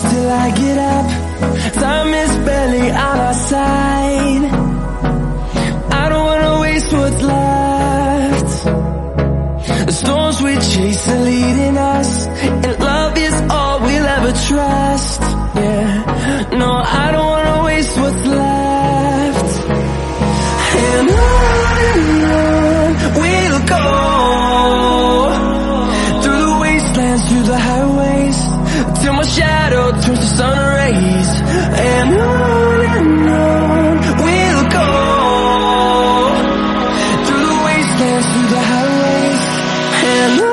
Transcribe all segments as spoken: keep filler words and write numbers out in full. close till I get up. Time is barely on our side. I don't wanna waste what's left. The storms we chase are leading us, and love is all we'll ever trust. Yeah, no, I don't wanna waste what's left. And on and on we'll go, through the wastelands, through the highways, till my shadow turns to sun rays. And on and on we'll go, through the wastelands, through the highways, and on.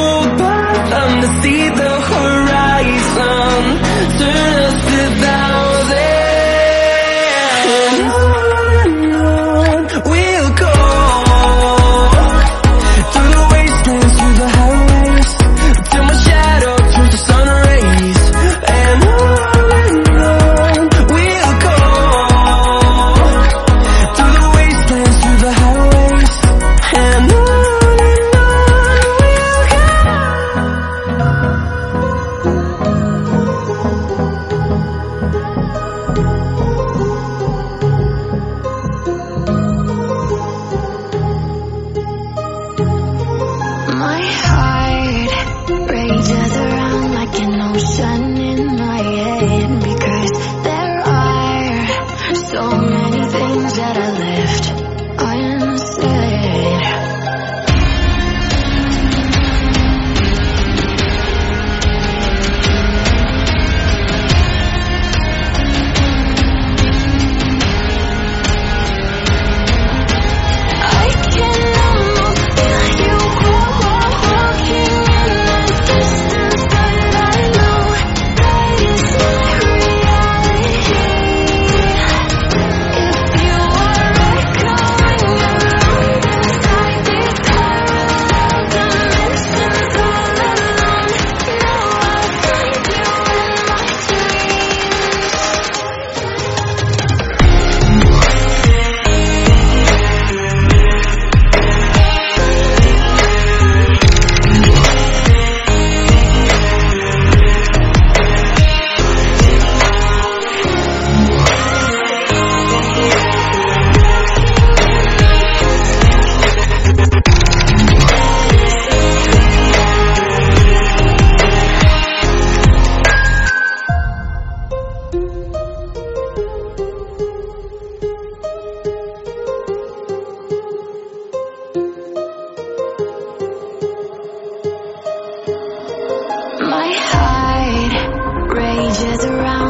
My heart rages around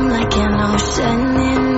like an ocean in